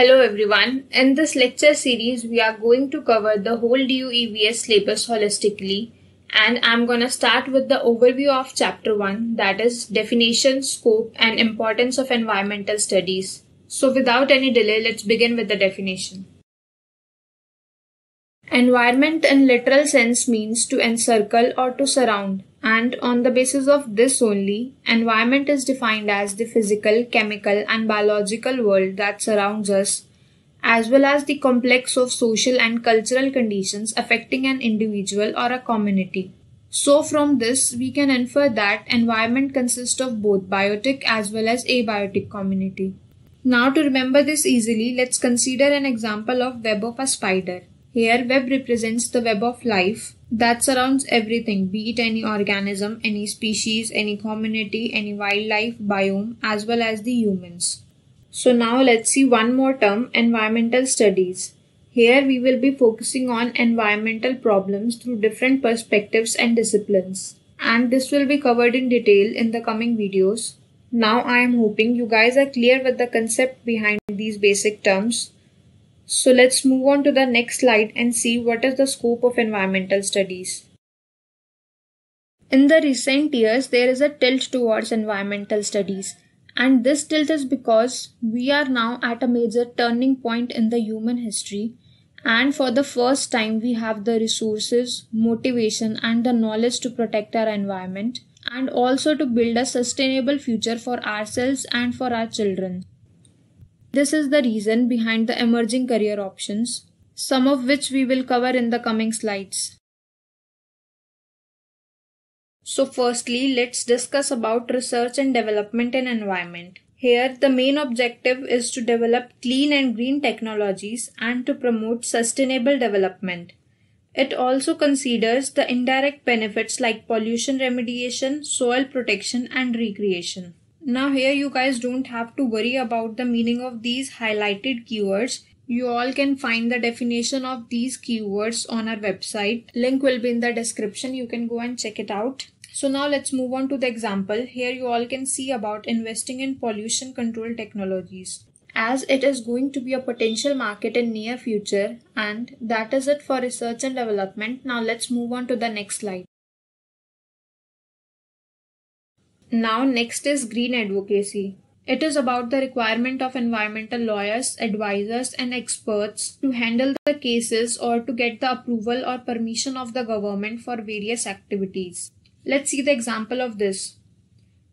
Hello everyone, in this lecture series we are going to cover the whole DU EVS syllabus holistically, and I'm going to start with the overview of chapter 1, that is definition, scope and importance of environmental studies. So without any delay, let's begin with the definition. Environment in literal sense means to encircle or to surround, and on the basis of this only, environment is defined as the physical, chemical and biological world that surrounds us, as well as the complex of social and cultural conditions affecting an individual or a community. So from this, we can infer that environment consists of both biotic as well as abiotic community. Now to remember this easily, let's consider an example of web of a spider. Here, web represents the web of life that surrounds everything, be it any organism, any species, any community, any wildlife, biome, as well as the humans. So now let's see one more term, environmental studies. Here we will be focusing on environmental problems through different perspectives and disciplines. And this will be covered in detail in the coming videos. Now I am hoping you guys are clear with the concept behind these basic terms. So let's move on to the next slide and see what is the scope of environmental studies. In the recent years, there is a tilt towards environmental studies, and this tilt is because we are now at a major turning point in the human history, and for the first time we have the resources, motivation and the knowledge to protect our environment and also to build a sustainable future for ourselves and for our children. This is the reason behind the emerging career options, some of which we will cover in the coming slides. So firstly, let's discuss about research and development in environment. Here, the main objective is to develop clean and green technologies and to promote sustainable development. It also considers the indirect benefits like pollution remediation, soil protection and recreation. Now here you guys don't have to worry about the meaning of these highlighted keywords. You all can find the definition of these keywords on our website. Link will be in the description. You can go and check it out. So now let's move on to the example. Here you all can see about investing in pollution control technologies, as it is going to be a potential market in near future. And that is it for research and development. Now let's move on to the next slide. Now next is green advocacy. It is about the requirement of environmental lawyers, advisors and experts to handle the cases or to get the approval or permission of the government for various activities. Let's see the example of this.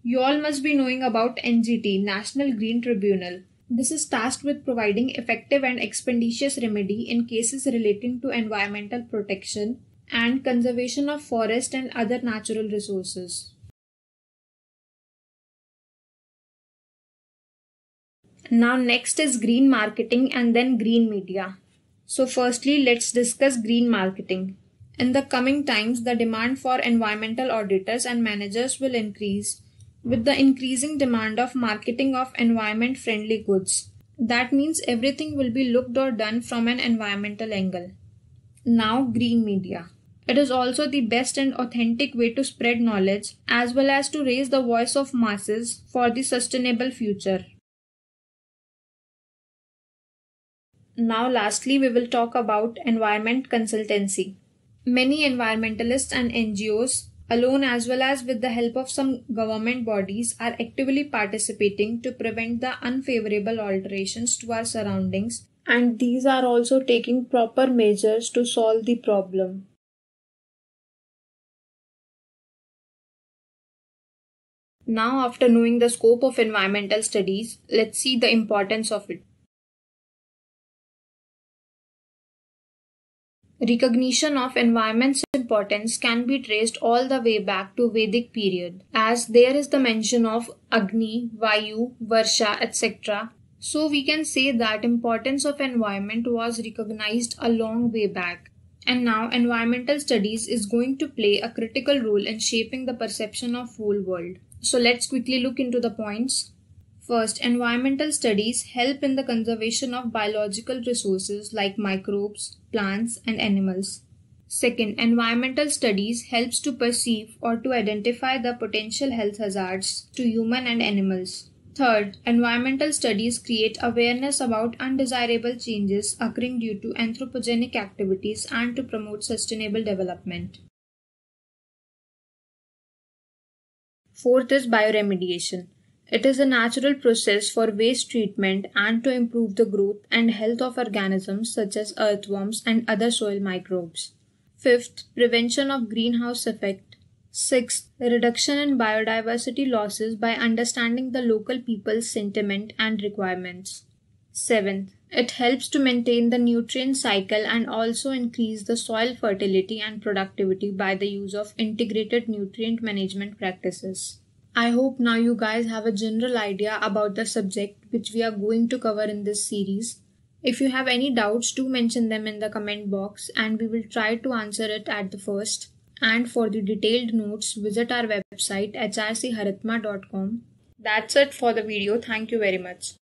You all must be knowing about NGT, National Green Tribunal. This is tasked with providing effective and expeditious remedy in cases relating to environmental protection and conservation of forest and other natural resources. Now next is green marketing and then green media. So firstly, let's discuss green marketing. In the coming times, the demand for environmental auditors and managers will increase with the increasing demand of marketing of environment-friendly goods. That means everything will be looked or done from an environmental angle. Now green media. It is also the best and authentic way to spread knowledge as well as to raise the voice of masses for the sustainable future. Now lastly, we will talk about environment consultancy. Many environmentalists and NGOs, alone as well as with the help of some government bodies, are actively participating to prevent the unfavorable alterations to our surroundings, and these are also taking proper measures to solve the problem. Now, after knowing the scope of environmental studies, let's see the importance of it. Recognition of environment's importance can be traced all the way back to Vedic period, as there is the mention of Agni, Vayu, Varsha, etc. So we can say that importance of environment was recognized a long way back. And now environmental studies is going to play a critical role in shaping the perception of whole world. So let's quickly look into the points. First, environmental studies help in the conservation of biological resources like microbes, plants, and animals. Second, environmental studies helps to perceive or to identify the potential health hazards to human and animals. Third, environmental studies create awareness about undesirable changes occurring due to anthropogenic activities and to promote sustainable development. Fourth is bioremediation. It is a natural process for waste treatment and to improve the growth and health of organisms such as earthworms and other soil microbes. Fifth, prevention of greenhouse effect. Sixth, reduction in biodiversity losses by understanding the local people's sentiment and requirements. Seventh, it helps to maintain the nutrient cycle and also increase the soil fertility and productivity by the use of integrated nutrient management practices. I hope now you guys have a general idea about the subject which we are going to cover in this series. If you have any doubts, do mention them in the comment box and we will try to answer it at the first. And for the detailed notes, visit our website hrcharitima.com. That's it for the video. Thank you very much.